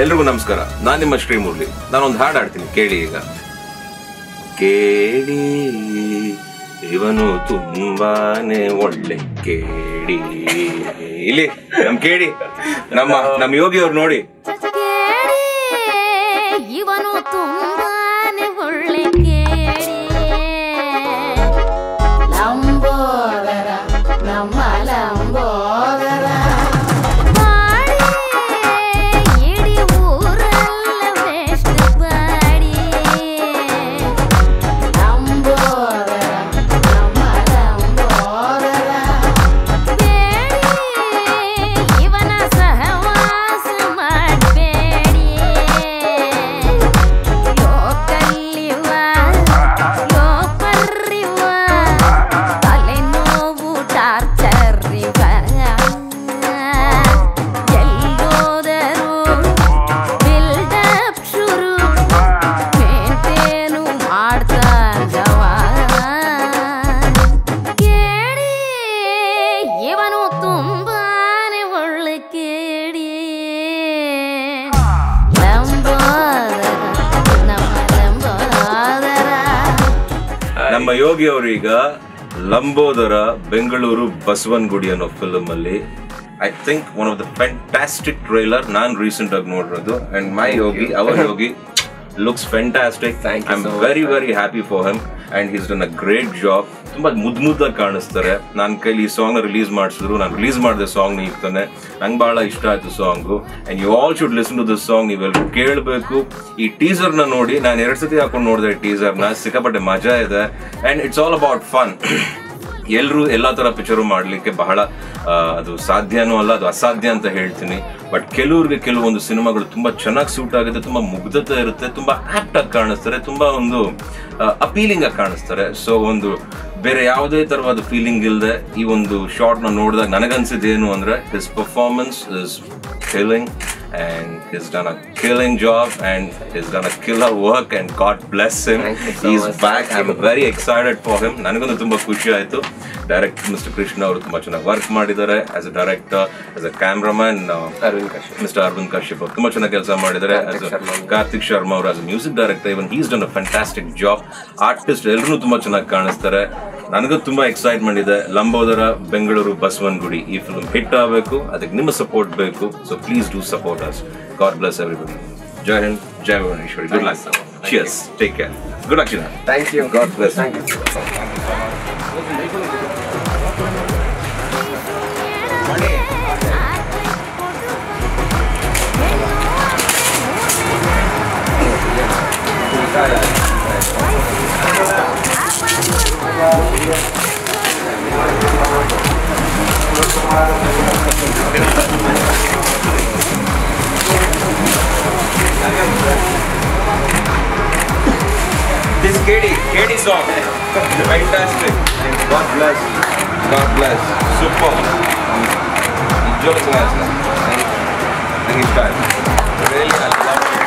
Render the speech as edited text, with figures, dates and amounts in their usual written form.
ಎಲ್ರಿಗೂ ನಮಸ್ಕಾರ. ನಾನು ನಿಮ್ಮ ಶ್ರೀಮೂರ್ತಿ. ನಾನೊಂದು ಹಾಡು ಹಾಡ್ತೀನಿ, ಕೇಳಿ. ಈಗ ಕೇಳಿ, ಇವನು ತುಂಬಾನೇ ಒಳ್ಳೆ ಕೇಳಿ. ಇಲ್ಲಿ ನಮ್ ಕೇಳಿ, ನಮ್ಮ ಯೋಗಿ ಅವ್ರು ನೋಡಿ. ಇವನು ತುಂಬಾನೇ ಒಳ್ಳೆ ಕೇಳಿ. ಲಂಬೋದರ ನಮ್ಮ ಲಂಬೋದರ ನಮ್ಮ ಯೋಗಿ ಅವರೀಗ ಲಂಬೋದರ ಬೆಂಗಳೂರು ಬಸವನಗುಡಿ ಅನ್ನೋ ಫಿಲಮ್ ಅಲ್ಲಿ I think one of the fantastic trailer ನಾನು ರೀಸೆಂಟ್ ಆಗಿ ನೋಡಿರೋದು. And my Yogi, our Yogi looks fantastic. Thank you. I am very very happy for him and he is done a great job. ತುಂಬ ಮುದ್ದಾಗಿ ಕಾಣಿಸ್ತಾರೆ. ನನ್ನ ಕೈಲಿ ಈ ಸಾಂಗ್ನ ರಿಲೀಸ್ ಮಾಡಿಸಿದ್ರು. ನಾನು ರಿಲೀಸ್ ಮಾಡಿದೆ ಸಾಂಗ್ ಇರ್ತಾನೆ. ನಂಗೆ ಭಾಳ ಇಷ್ಟ ಆಯಿತು song. And you all should listen to this song. ನೀವೆಲ್ಲರೂ ಕೇಳಬೇಕು. ಈ ಟೀಸರ್ನ ನೋಡಿ. ನಾನು 2 ಸತಿ ಹಾಕೊಂಡು ನೋಡಿದೆ ಈ ಟೀಸರ್ನ. ಸಿಕ್ಕಾಪಟ್ಟೆ ಮಜಾ ಇದೆ. And it's all about fun. ಎಲ್ಲರೂ ಎಲ್ಲ ಥರ ಪಿಕ್ಚರು ಮಾಡಲಿಕ್ಕೆ ಬಹಳ ಅದು ಸಾಧ್ಯನೂ ಅಲ್ಲ, ಅದು ಅಸಾಧ್ಯ ಅಂತ ಹೇಳ್ತೀನಿ. ಬಟ್ ಕೆಲವ್ರಿಗೆ ಕೆಲವೊಂದು ಸಿನಿಮಾಗಳು ತುಂಬ ಚೆನ್ನಾಗಿ ಸೂಟ್ ಆಗುತ್ತೆ, ತುಂಬ ಮುಗ್ಧತೆ ಇರುತ್ತೆ, ತುಂಬ ಆ್ಯಕ್ಟಾಗಿ ಕಾಣಿಸ್ತಾರೆ, ತುಂಬ ಒಂದು ಅಪೀಲಿಂಗಾಗಿ ಕಾಣಿಸ್ತಾರೆ. ಸೊ ಒಂದು ಬೇರೆ ಯಾವುದೇ ಥರವಾದ ಫೀಲಿಂಗ್ ಇಲ್ಲದೆ ಈ ಒಂದು ಶಾರ್ಟ್ನ ನೋಡಿದಾಗ ನನಗನ್ಸಿದ್ದೇನು ಅಂದರೆ his performance is killing and he's done a killing job and he's done a killer work and God bless him. He's back. I'm very excited for him. ನನಗಂತೂ ತುಂಬಾ ಖುಷಿ ಆಯಿತು. ಡೈರೆಕ್ಟರ್ ಮಿಸ್ಟರ್ ಕೃಷ್ಣ ಅವರು ತುಂಬಾ ಚೆನ್ನಾಗಿ ವರ್ಕ್ ಮಾಡಿದ್ದಾರೆ. As a director, as a cameraman Aravind Kashyap, mister Aravind Kashyap ಅವರು ತುಂಬಾ ಚೆನ್ನಾಗಿ ಕೆಲಸ ಮಾಡಿದ್ದಾರೆ. ಕಾರ್ತಿಕ್ ಶರ್ಮಾ ಅವರು as a music director, even he's done a fantastic job. Artist ಎಲ್ಲರೂ ತುಂಬಾ ಚೆನ್ನಾಗಿ ಕಾಣಿಸ್ತಾರೆ. ನನಗೂ ತುಂಬಾ ಎಕ್ಸೈಟ್ಮೆಂಟ್ ಇದೆ. ಲಂಬೋದರ ಬೆಂಗಳೂರು ಬಸವನಗುಡಿ ಈ ಫಿಲ್ಮ್ ಹಿಟ್ ಆಗಬೇಕು. ಅದಕ್ಕೆ ನಿಮ್ಮ ಸಪೋರ್ಟ್ ಬೇಕು. So please do support. God bless everybody. Jai Hind, Jai Bhuvaneshwari. Good luck. Cheers. You. Take care. Good luck, Chidam. Thank you. God bless. Thank you. This KD song, fantastic. God bless, God bless. Super. Enjoy the last night. Thank you guys. Really, I love it.